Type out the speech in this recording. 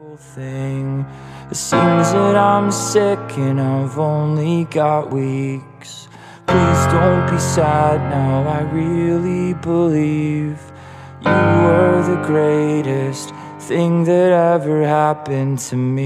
simple thing. It seems that I'm sick and I've only got weeks. Please don't be sad now, I really believe you were the greatest thing that ever happened to me.